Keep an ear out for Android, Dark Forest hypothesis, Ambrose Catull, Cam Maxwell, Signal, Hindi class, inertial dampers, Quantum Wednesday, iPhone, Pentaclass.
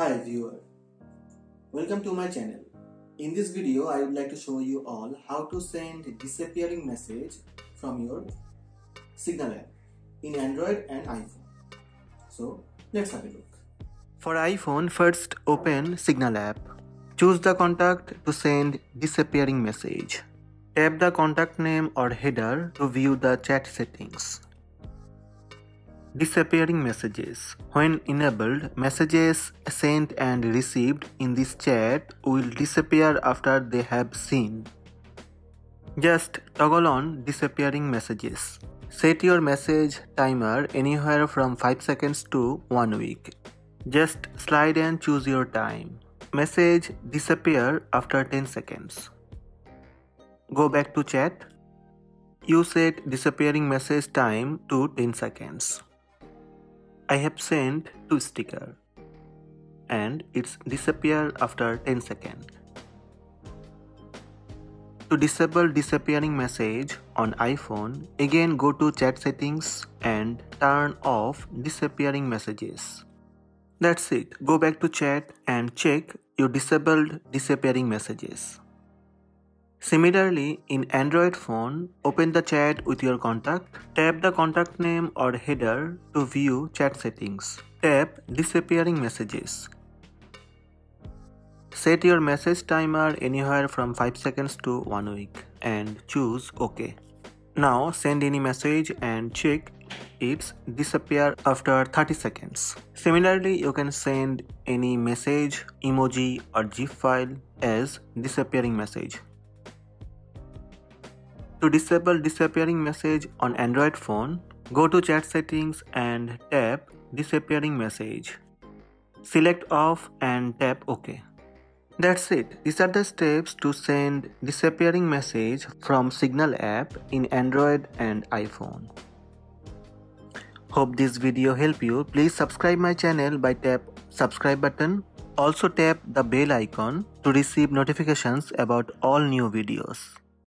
Hi viewer, welcome to my channel. In this video I would like to show you all how to send a disappearing message from your Signal app in Android and iPhone. So let's have a look. For iPhone, first open Signal app. Choose the contact to send disappearing message. Tap the contact name or header to view the chat settings. Disappearing messages. When enabled, messages sent and received in this chat will disappear after they have seen. Just toggle on disappearing messages. Set your message timer anywhere from 5 seconds to 1 week. Just slide and choose your time. Message disappear after 10 seconds. Go back to chat. You set disappearing message time to 10 seconds. I have sent to sticker and it's disappeared after 10 seconds. To disable disappearing message on iPhone, again go to chat settings and turn off disappearing messages. That's it. Go back to chat and check you disabled disappearing messages. Similarly, in Android phone, open the chat with your contact. Tap the contact name or header to view chat settings. Tap disappearing messages. Set your message timer anywhere from 5 seconds to 1 week and choose OK. Now send any message and check it's disappear after 30 seconds. Similarly, you can send any message, emoji or GIF file as disappearing message. To disable disappearing message on Android phone, go to chat settings and tap disappearing message. Select off and tap OK. That's it. These are the steps to send disappearing message from Signal app in Android and iPhone. Hope this video helped you. Please subscribe my channel by tap subscribe button. Also tap the bell icon to receive notifications about all new videos.